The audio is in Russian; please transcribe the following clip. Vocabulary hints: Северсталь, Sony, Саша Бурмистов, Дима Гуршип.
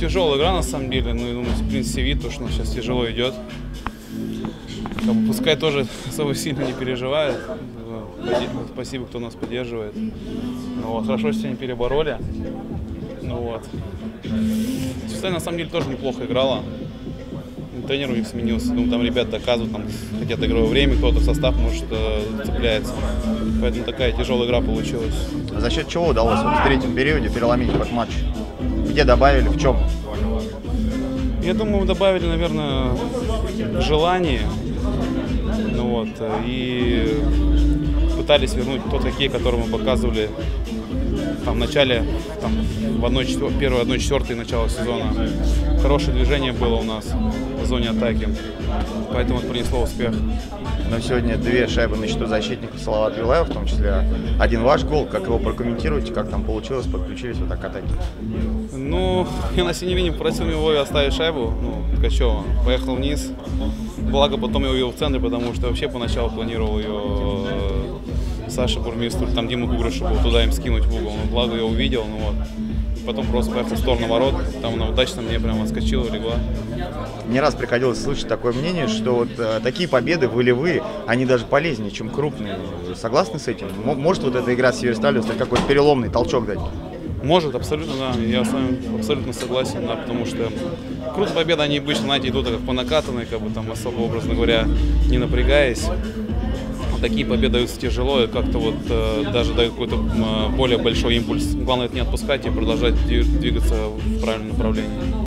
тяжелая игра на самом деле, но я думаю, в принципе, видно, что она сейчас тяжело идет. Пускай тоже особо сильно не переживает. Спасибо, кто нас поддерживает. Ну, вот, хорошо, что сегодня перебороли. Ну, вот. Северсталь на самом деле тоже неплохо играла. Тренер у них сменился. Думаю, там ребята доказывают, там хотят игровое время, кто-то в состав, может, цепляется. Поэтому такая тяжелая игра получилась. А за счет чего удалось в третьем периоде переломить этот матч? Где добавили, в чем? Я думаю, мы добавили, наверное, желание. Ну, вот, и пытались вернуть тот хоккей, который мы показывали там, в начале, там, в 1/4 начала сезона. Хорошее движение было у нас в зоне атаки, поэтому это принесло успех. Но сегодня две шайбы на счету защитника Салавата Юлаева, в том числе один ваш гол. Как его прокомментируете, как там получилось, подключились вот так к атаке? Ну, я на синей линии попросил его оставить шайбу, ну, Ткачева. Поехал вниз, благо потом я увидел в центре, потому что вообще поначалу планировал ее Саша Бурмистов, там Дима Гуршип был, туда им скинуть в угол. Но благо я увидел, ну вот. Потом просто поехал в сторону ворот, там она удачно мне прям отскочила, легла. Не раз приходилось слышать такое мнение, что вот такие победы волевые, они даже полезнее, чем крупные. Согласны с этим? Может вот эта игра с Северсталью какой-то переломный толчок дать? Может, абсолютно, да. Я с вами абсолютно согласен, да, потому что крутые победы, они обычно, знаете, идут как по накатанной, как бы там особо, образно говоря, не напрягаясь. Такие победы даются тяжело и как-то вот даже дают какой-то более большой импульс. Главное это не отпускать и продолжать двигаться в правильном направлении.